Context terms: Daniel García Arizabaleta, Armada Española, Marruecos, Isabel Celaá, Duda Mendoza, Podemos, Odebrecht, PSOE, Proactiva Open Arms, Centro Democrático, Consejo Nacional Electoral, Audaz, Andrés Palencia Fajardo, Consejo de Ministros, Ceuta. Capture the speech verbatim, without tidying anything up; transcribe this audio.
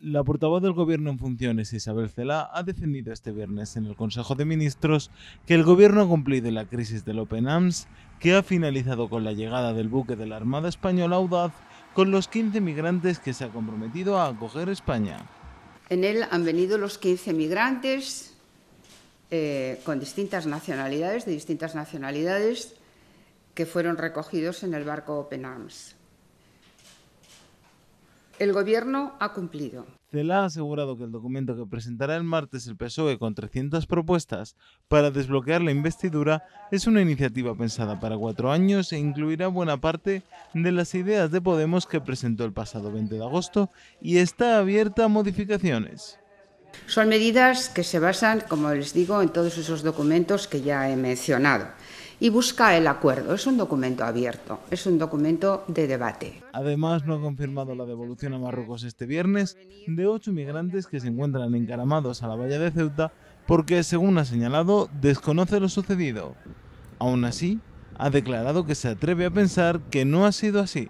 La portavoz del Gobierno en funciones, Isabel Celaá, ha defendido este viernes en el Consejo de Ministros que el Gobierno ha cumplido la crisis del Open Arms, que ha finalizado con la llegada del buque de la Armada Española Audaz con los quince migrantes que se ha comprometido a acoger España. En él han venido los quince migrantes eh, con distintas nacionalidades, de distintas nacionalidades, que fueron recogidos en el barco Open Arms. El Gobierno ha cumplido. Celaá ha asegurado que el documento que presentará el martes el P S O E con trescientas propuestas para desbloquear la investidura es una iniciativa pensada para cuatro años e incluirá buena parte de las ideas de Podemos que presentó el pasado veinte de agosto y está abierta a modificaciones. Son medidas que se basan, como les digo, en todos esos documentos que ya he mencionado. Y busca el acuerdo. Es un documento abierto, es un documento de debate. Además, no ha confirmado la devolución a Marruecos este viernes de ocho migrantes que se encuentran encaramados a la valla de Ceuta porque, según ha señalado, desconoce lo sucedido. Aún así, ha declarado que se atreve a pensar que no ha sido así.